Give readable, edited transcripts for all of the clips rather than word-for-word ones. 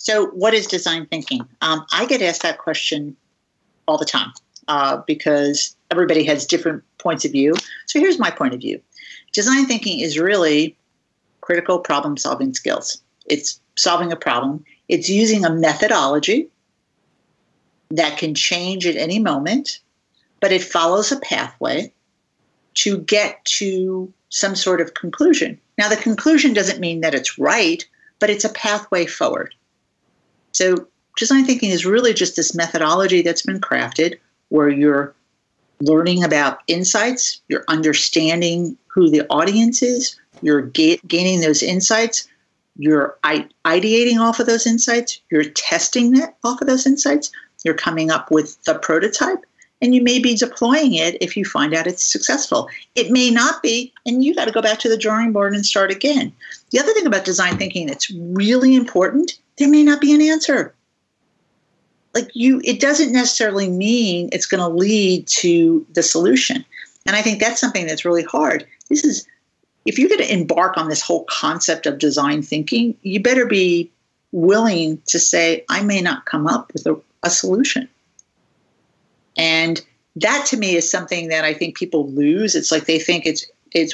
So what is design thinking? I get asked that question all the time because everybody has different points of view. So here's my point of view. Design thinking is really critical problem-solving skills. It's solving a problem. It's using a methodology that can change at any moment, but it follows a pathway to get to some sort of conclusion. Now, the conclusion doesn't mean that it's right, but it's a pathway forward. So design thinking is really just this methodology that's been crafted where you're learning about insights, you're understanding who the audience is, you're gaining those insights, you're ideating off of those insights, you're testing that off of those insights, you're coming up with the prototype, and you may be deploying it if you find out it's successful. It may not be, and you got to go back to the drawing board and start again. The other thing about design thinking that's really important, there may not be an answer. Like it doesn't necessarily mean it's going to lead to the solution. And I think that's something that's really hard. This is, if you're going to embark on this whole concept of design thinking, you better be willing to say, I may not come up with a solution. And that to me is something that I think people lose. It's like they think it's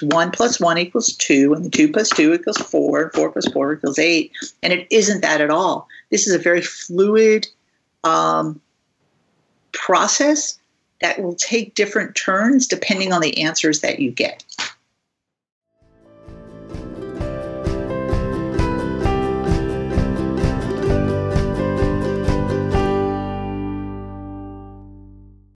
1 + 1 = 2, and 2 + 2 = 4, and 4 + 4 = 8. And it isn't that at all. This is a very fluid process that will take different turns depending on the answers that you get.